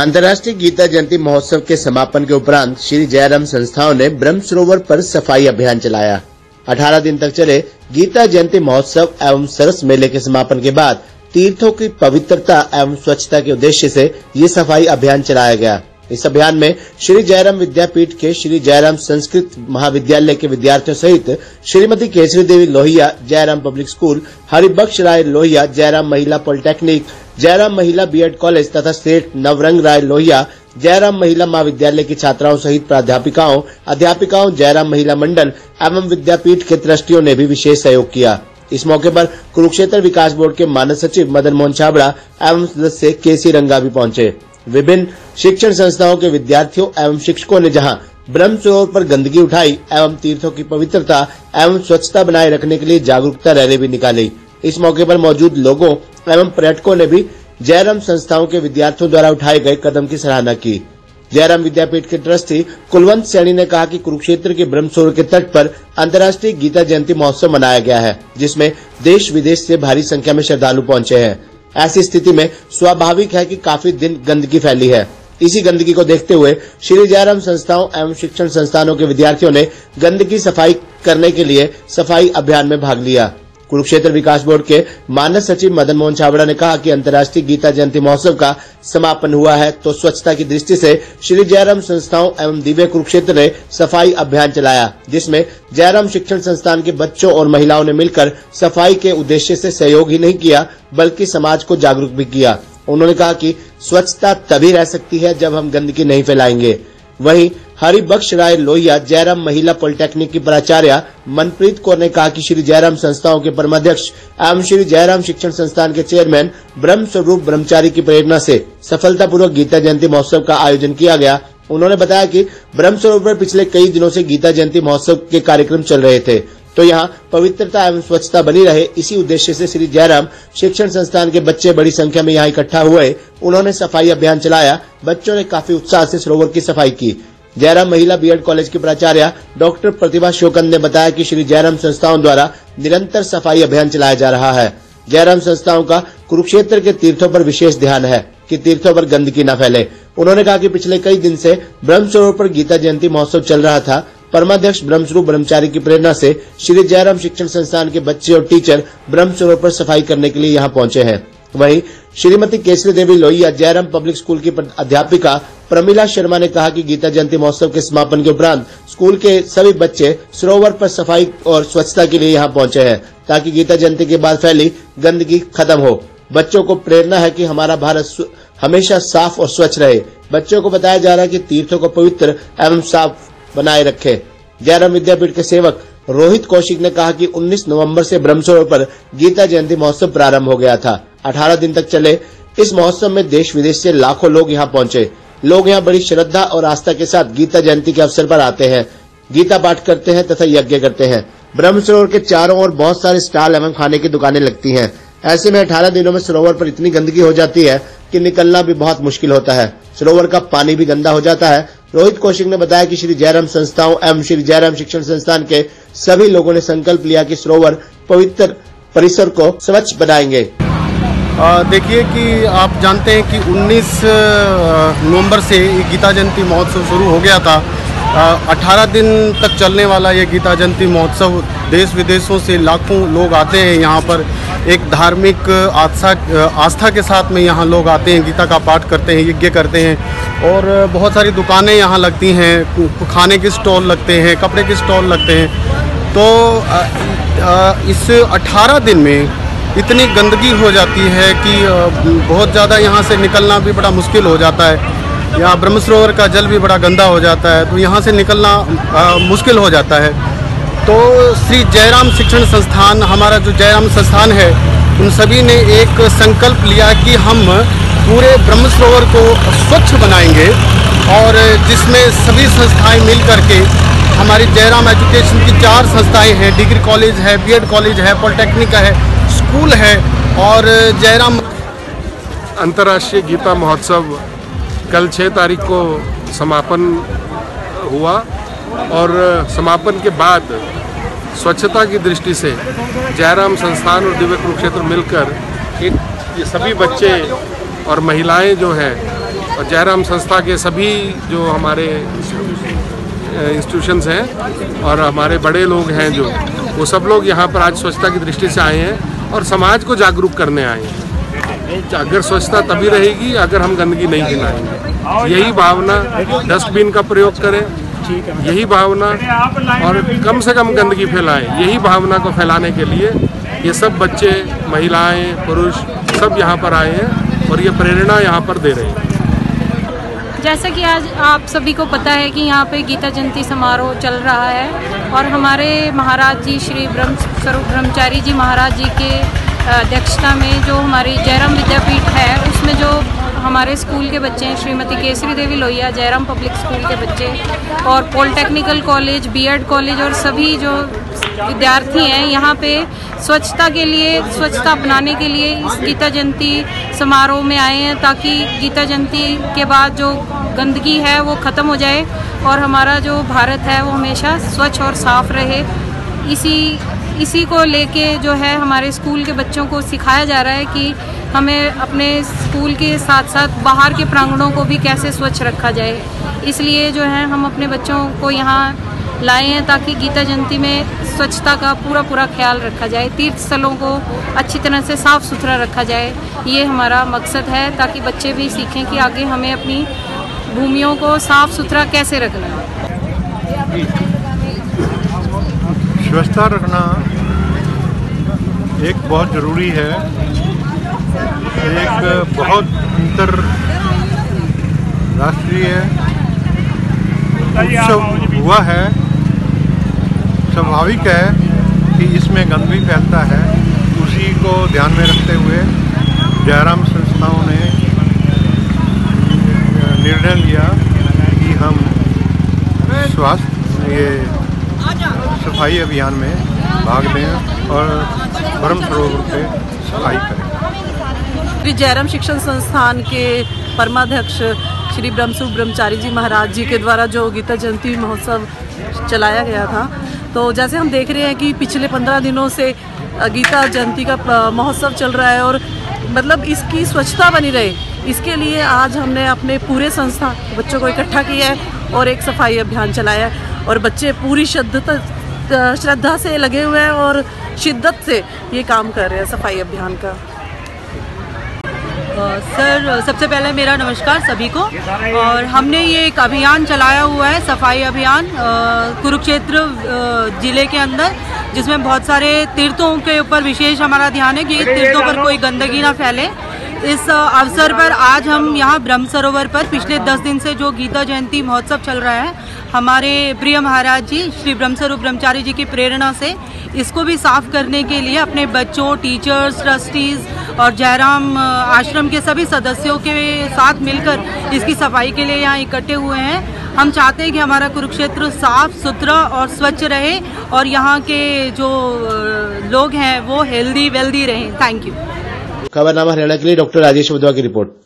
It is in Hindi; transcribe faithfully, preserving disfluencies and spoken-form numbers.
अंतर्राष्ट्रीय गीता जयंती महोत्सव के समापन के उपरांत श्री जयराम संस्थाओं ने ब्रह्मसरोवर पर सफाई अभियान चलाया। अठारह दिन तक चले गीता जयंती महोत्सव एवं सरस मेले के समापन के बाद तीर्थों की पवित्रता एवं स्वच्छता के उद्देश्य से ये सफाई अभियान चलाया गया। इस अभियान में श्री जयराम विद्यापीठ के श्री जयराम संस्कृत महाविद्यालय के विद्यार्थियों सहित श्रीमती केसरी देवी लोहिया जयराम पब्लिक स्कूल, हरिबक्श राय लोहिया जयराम महिला पॉलिटेक्निक, जयराम महिला बीएड कॉलेज तथा स्टेट नवरंग राय लोहिया जयराम महिला महाविद्यालय की छात्राओं सहित प्राध्यापिकाओं, अध्यापिकाओं, जयराम महिला मंडल एवं विद्यापीठ के ट्रस्टियों ने भी विशेष सहयोग किया। इस मौके पर कुरुक्षेत्र विकास बोर्ड के मानद सचिव मदन मोहन छाबड़ा एवं सदस्य के सी रंगा भी पहुंचे। विभिन्न शिक्षण संस्थाओं के विद्यार्थियों एवं शिक्षकों ने जहां ब्रह्मसरोवर पर गंदगी उठाई एवं तीर्थों की पवित्रता एवं स्वच्छता बनाए रखने के लिए जागरूकता रैली भी निकाली। इस मौके पर मौजूद लोगों एवं पर्यटकों ने भी जयराम संस्थाओं के विद्यार्थियों द्वारा उठाए गए कदम की सराहना की। जयराम विद्यापीठ के ट्रस्टी कुलवंत सैनी ने कहा कि कुरुक्षेत्र के ब्रह्मसरोवर के तट पर अंतर्राष्ट्रीय गीता जयंती महोत्सव मनाया गया है, जिसमें देश विदेश से भारी संख्या में श्रद्धालु पहुंचे हैं। ऐसी स्थिति में स्वाभाविक है कि काफी दिन गंदगी फैली है। इसी गंदगी को देखते हुए श्री जयराम संस्थाओं एवं शिक्षण संस्थानों के विद्यार्थियों ने गंदगी सफाई करने के लिए सफाई अभियान में भाग लिया। कुरुक्षेत्र विकास बोर्ड के मानद सचिव मदन मोहन छाबड़ा ने कहा कि अंतर्राष्ट्रीय गीता जयंती महोत्सव का समापन हुआ है तो स्वच्छता की दृष्टि से श्री जयराम संस्थाओं एवं दिव्य कुरुक्षेत्र ने सफाई अभियान चलाया, जिसमें जयराम शिक्षण संस्थान के बच्चों और महिलाओं ने मिलकर सफाई के उद्देश्य से सहयोग ही नहीं किया बल्कि समाज को जागरूक भी किया। उन्होंने कहा कि स्वच्छता तभी रह सकती है जब हम गंदगी नहीं फैलाएंगे। वहीं हरिबक्श राय लोहिया जयराम महिला पॉलिटेक्निक की प्राचार्या मनप्रीत कौर ने कहा कि श्री जयराम संस्थाओं के परमाध्यक्ष एवं श्री जयराम शिक्षण संस्थान के चेयरमैन ब्रह्म स्वरूप ब्रह्मचारी की प्रेरणा से सफलतापूर्वक गीता जयंती महोत्सव का आयोजन किया गया। उन्होंने बताया कि ब्रह्मसरोवर पर पिछले कई दिनों से गीता जयंती महोत्सव के कार्यक्रम चल रहे थे, तो यहाँ पवित्रता एवं स्वच्छता बनी रहे, इसी उद्देश्य से श्री जयराम शिक्षण संस्थान के बच्चे बड़ी संख्या में यहाँ इकट्ठा हुए। उन्होंने सफाई अभियान चलाया। बच्चों ने काफी उत्साह से सरोवर की सफाई की। जयराम महिला बीएड कॉलेज की प्राचार्या डॉक्टर प्रतिभा शोकन ने बताया कि श्री जयराम संस्थाओं द्वारा निरंतर सफाई अभियान चलाया जा रहा है। जयराम संस्थाओं का कुरुक्षेत्र के तीर्थों पर विशेष ध्यान है कि तीर्थों पर गंदगी न फैले। उन्होंने कहा कि पिछले कई दिन से ब्रह्मसरोवर पर गीता जयंती महोत्सव चल रहा था। परमाध्यक्ष ब्रह्मस्वरूप ब्रह्मचारी की प्रेरणा से श्री जयराम शिक्षण संस्थान के बच्चे और टीचर ब्रह्मसरोवर पर सफाई करने के लिए यहाँ पहुंचे हैं। वहीं श्रीमती केसरी देवी लोहिया जयराम पब्लिक स्कूल की अध्यापिका प्रमिला शर्मा ने कहा कि गीता जयंती महोत्सव के समापन के उपरांत स्कूल के सभी बच्चे सरोवर पर सफाई और स्वच्छता के लिए यहाँ पहुंचे हैं ताकि गीता जयंती के बाद फैली गंदगी खत्म हो। बच्चों को प्रेरणा है कि हमारा भारत हमेशा साफ और स्वच्छ रहे। बच्चों को बताया जा रहा है कि तीर्थों को पवित्र एवं साफ बनाए रखें। जयराम विद्यापीठ के सेवक रोहित कौशिक ने कहा कि उन्नीस नवंबर से ब्रह्मसरोवर पर गीता जयंती महोत्सव प्रारंभ हो गया था। अठारह दिन तक चले इस महोत्सव में देश विदेश से लाखों लोग यहां पहुंचे। लोग यहां बड़ी श्रद्धा और आस्था के साथ गीता जयंती के अवसर पर आते हैं, गीता पाठ करते हैं तथा यज्ञ करते हैं। ब्रह्मसरोवर के चारों ओर बहुत सारे स्टॉल एवं खाने की दुकानें लगती है। ऐसे में अठारह दिनों में सरोवर पर इतनी गंदगी हो जाती है कि निकलना भी बहुत मुश्किल होता है। सरोवर का पानी भी गंदा हो जाता है। रोहित कौशिक ने बताया कि श्री जयराम संस्थाओं एवं श्री जयराम शिक्षण संस्थान के सभी लोगों ने संकल्प लिया कि सरोवर पवित्र परिसर को स्वच्छ बनाएंगे। देखिए कि आप जानते हैं कि उन्नीस नवंबर से गीता जयंती महोत्सव शुरू हो गया था। अठारह दिन तक चलने वाला ये गीता जयंती महोत्सव देश विदेशों से लाखों लोग आते हैं। यहाँ पर एक धार्मिक आस्था आस्था के साथ में यहाँ लोग आते हैं, गीता का पाठ करते हैं, यज्ञ करते हैं और बहुत सारी दुकानें यहाँ लगती हैं, खाने के स्टॉल लगते हैं, कपड़े के स्टॉल लगते हैं। तो इस अठारह दिन में इतनी गंदगी हो जाती है कि बहुत ज़्यादा यहाँ से निकलना भी बड़ा मुश्किल हो जाता है। यहाँ ब्रह्मसरोवर का जल भी बड़ा गंदा हो जाता है, तो यहाँ से निकलना आ, मुश्किल हो जाता है। तो श्री जयराम शिक्षण संस्थान, हमारा जो जयराम संस्थान है, उन सभी ने एक संकल्प लिया कि हम पूरे ब्रह्मसरोवर को स्वच्छ बनाएंगे और जिसमें सभी संस्थाएं मिल करके, हमारी जयराम एजुकेशन की चार संस्थाएं हैं, डिग्री कॉलेज है, बीएड कॉलेज है, पॉलिटेक्निक है, स्कूल है और जयराम। अंतर्राष्ट्रीय गीता महोत्सव कल छः तारीख को समापन हुआ और समापन के बाद स्वच्छता की दृष्टि से जयराम संस्थान और दिव्य कुरुक्षेत्र मिलकर एक ये सभी बच्चे और महिलाएं जो हैं और जयराम संस्था के सभी जो हमारे इंस्टीट्यूशंस हैं और हमारे बड़े लोग हैं जो, वो सब लोग यहाँ पर आज स्वच्छता की दृष्टि से आए हैं और समाज को जागरूक करने आए हैं। अगर स्वच्छता तभी रहेगी अगर हम गंदगी नहीं फैलाएंगे। यही भावना, डस्टबिन का प्रयोग करें, यही भावना और कम से कम गंदगी फैलाएं, यही भावना को फैलाने के लिए ये सब बच्चे, महिलाएं, पुरुष सब यहाँ पर आए हैं और ये प्रेरणा यहाँ पर दे रहे हैं। जैसा कि आज आप सभी को पता है कि यहाँ पे गीता जयंती समारोह चल रहा है और हमारे महाराज जी श्री ब्रह्म स्वरूप ब्रह्मचारी जी महाराज जी के अध्यक्षता में जो हमारी जयराम विद्यापीठ है उसमें जो हमारे स्कूल के बच्चे हैं, श्रीमती केसरी देवी लोहिया जयराम पब्लिक स्कूल के बच्चे और पॉलिटेक्निकल कॉलेज, बीएड कॉलेज और सभी जो विद्यार्थी हैं यहाँ पे स्वच्छता के लिए, स्वच्छता अपनाने के लिए इस गीता जयंती समारोह में आए हैं ताकि गीता जयंती के बाद जो गंदगी है वो ख़त्म हो जाए और हमारा जो भारत है वो हमेशा स्वच्छ और साफ रहे। इसी इसी को लेके जो है हमारे स्कूल के बच्चों को सिखाया जा रहा है कि हमें अपने स्कूल के साथ साथ बाहर के प्रांगणों को भी कैसे स्वच्छ रखा जाए। इसलिए जो है हम अपने बच्चों को यहाँ लाए हैं ताकि गीता जयंती में स्वच्छता का पूरा पूरा ख्याल रखा जाए, तीर्थ स्थलों को अच्छी तरह से साफ़ सुथरा रखा जाए, ये हमारा मकसद है ताकि बच्चे भी सीखें कि आगे हमें अपनी भूमियों को साफ़ सुथरा कैसे रखना है। स्वच्छता रखना एक बहुत ज़रूरी है, एक बहुत अंतर राष्ट्रीय उत्सव हुआ है। स्वाभाविक है कि इसमें गंदगी फैलता है, उसी को ध्यान में रखते हुए जयराम संस्थाओं ने निर्णय लिया कि हम स्वास्थ्य ये सफाई अभियान में भाग लें और ब्रह्म स्वरूप पे सफाई करें। श्री जयराम शिक्षण संस्थान के परमाध्यक्ष श्री ब्रह्मसु ब्रह्मचारी जी महाराज जी के द्वारा जो गीता जयंती महोत्सव चलाया गया था, तो जैसे हम देख रहे हैं कि पिछले पंद्रह दिनों से गीता जयंती का महोत्सव चल रहा है और मतलब इसकी स्वच्छता बनी रहे, इसके लिए आज हमने अपने पूरे संस्था बच्चों को इकट्ठा किया है और एक सफाई अभियान चलाया है और बच्चे पूरी श्रद्धा श्रद्धा से लगे हुए हैं और शिद्दत से ये काम कर रहे हैं सफाई अभियान का। सर uh, सबसे पहले मेरा नमस्कार सभी को। और हमने ये एक अभियान चलाया हुआ है सफाई अभियान कुरुक्षेत्र ज़िले के अंदर, जिसमें बहुत सारे तीर्थों के ऊपर विशेष हमारा ध्यान है कि तीर्थों पर कोई गंदगी ना फैले। इस अवसर पर आज हम यहाँ ब्रह्मसरोवर पर पिछले दस दिन से जो गीता जयंती महोत्सव चल रहा है, हमारे प्रिय महाराज जी श्री ब्रह्मस्वरूप ब्रह्मचारी जी की प्रेरणा से इसको भी साफ करने के लिए अपने बच्चों, टीचर्स, ट्रस्टीज़ और जयराम आश्रम के सभी सदस्यों के साथ मिलकर इसकी सफाई के लिए यहाँ इकट्ठे हुए हैं। हम चाहते हैं कि हमारा कुरुक्षेत्र साफ सुथरा और स्वच्छ रहे और यहाँ के जो लोग हैं वो हेल्दी वेल्दी रहें। Thank you. खबरनामा हरियाणा के लिए डॉक्टर राजेश की रिपोर्ट।